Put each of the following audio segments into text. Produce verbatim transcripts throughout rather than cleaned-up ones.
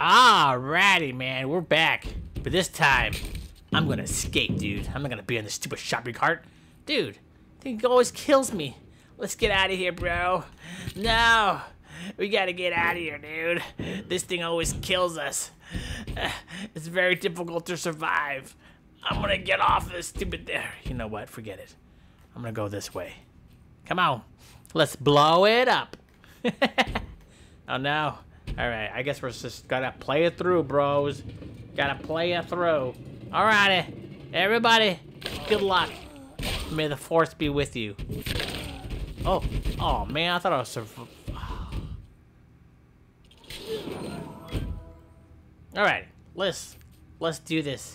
Alrighty, man, we're back. But this time, I'm gonna escape, dude. I'm not gonna be in this stupid shopping cart. Dude, I think it always kills me. Let's get out of here, bro. No, we gotta get out of here, dude. This thing always kills us. Uh, it's very difficult to survive. I'm gonna get off this stupid there. You know what? Forget it. I'm gonna go this way. Come on. Let's blow it up. Oh, no. All right. I guess we're just gonna play it through, bros. Gotta play it through. All righty. Everybody, good luck. May the force be with you. Oh. Oh, man. I thought I was... All right. Let's... Let's do this.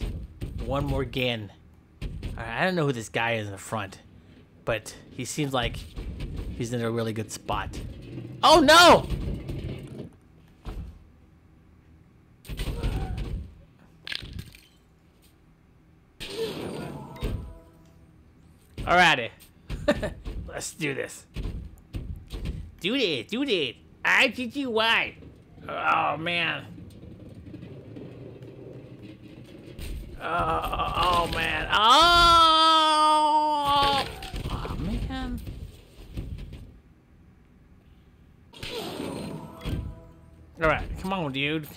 One more again. Right, I don't know who this guy is in the front, but he seems like he's in a really good spot. Oh no! Alrighty. Let's do this. Do it, do it. I G G Y. Oh man. Oh, oh, man. Oh! Oh, man. All right, come on, dude.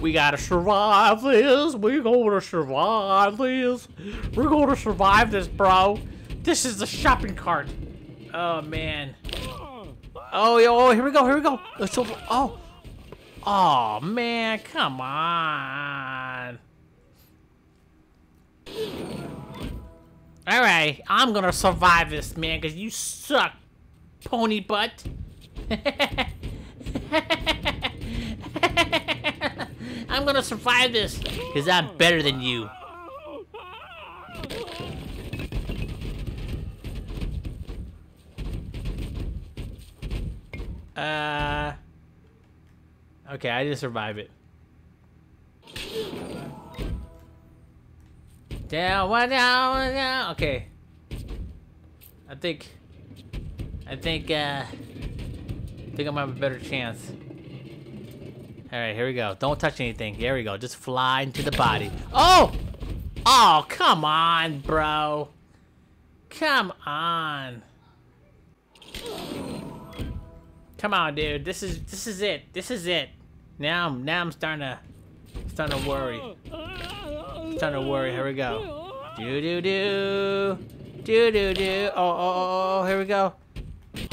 We gotta survive this. We're gonna survive this. We're gonna survive this, bro. This is the shopping cart. Oh, man. Oh, oh, here we go, here we go. Let's over. Oh. Oh, man, come on. Alright, I'm gonna survive this, man, because you suck, pony butt. I'm gonna survive this, because I'm better than you. Uh... Okay, I didn't survive it. Down, one down, down. Okay. I think. I think, uh. I think I might have a better chance. Alright, here we go. Don't touch anything. Here we go. Just fly into the body. Oh! Oh, come on, bro. Come on. Come on, dude. This is this is it. This is it. Now I'm now I'm starting to starting to worry. Time to worry. Here we go. Do do do do do do. Oh, oh oh oh. Here we go.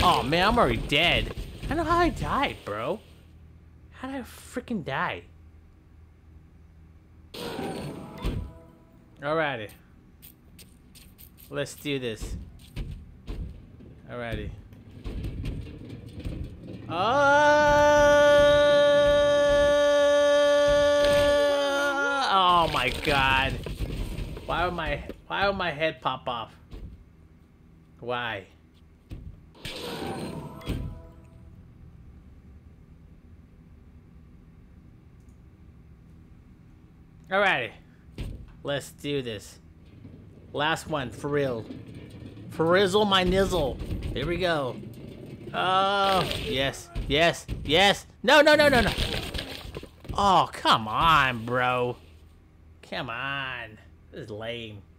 Oh man, I'm already dead. I don't know how I died, bro. How did I freaking die? Alrighty. Let's do this. Alrighty. Oh. Oh my god. Why would my why would my head pop off? Why? Alrighty. Let's do this. Last one, for real. Frizzle my nizzle. Here we go. Oh yes, yes, yes. No no no no no. Oh come on, bro. Come on. This is lame.